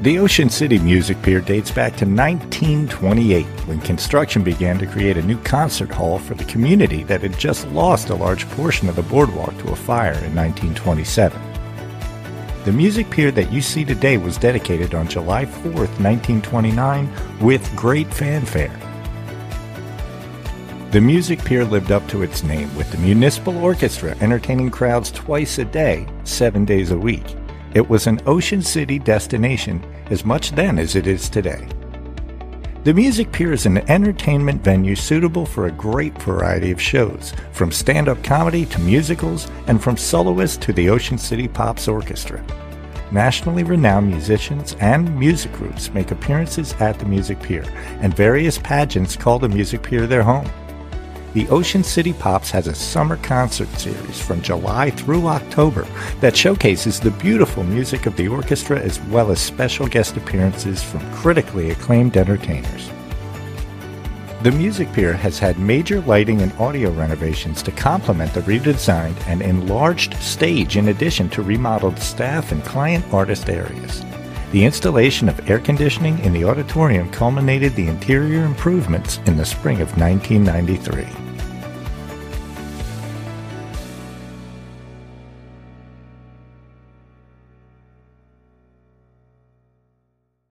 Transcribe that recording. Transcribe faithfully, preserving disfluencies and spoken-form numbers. The Ocean City Music Pier dates back to nineteen twenty-eight, when construction began to create a new concert hall for the community that had just lost a large portion of the boardwalk to a fire in nineteen twenty-seven. The music pier that you see today was dedicated on July fourth, nineteen twenty-nine, with great fanfare. The music pier lived up to its name, with the municipal orchestra entertaining crowds twice a day, seven days a week. It was an Ocean City destination as much then as it is today. The Music Pier is an entertainment venue suitable for a great variety of shows, from stand-up comedy to musicals, and from soloists to the Ocean City Pops Orchestra. Nationally renowned musicians and music groups make appearances at the Music Pier, and various pageants call the Music Pier their home. The Ocean City Pops has a summer concert series from July through October that showcases the beautiful music of the orchestra, as well as special guest appearances from critically acclaimed entertainers. The Music Pier has had major lighting and audio renovations to complement the redesigned and enlarged stage, in addition to remodeled staff and client artist areas. The installation of air conditioning in the auditorium culminated the interior improvements in the spring of nineteen ninety-three.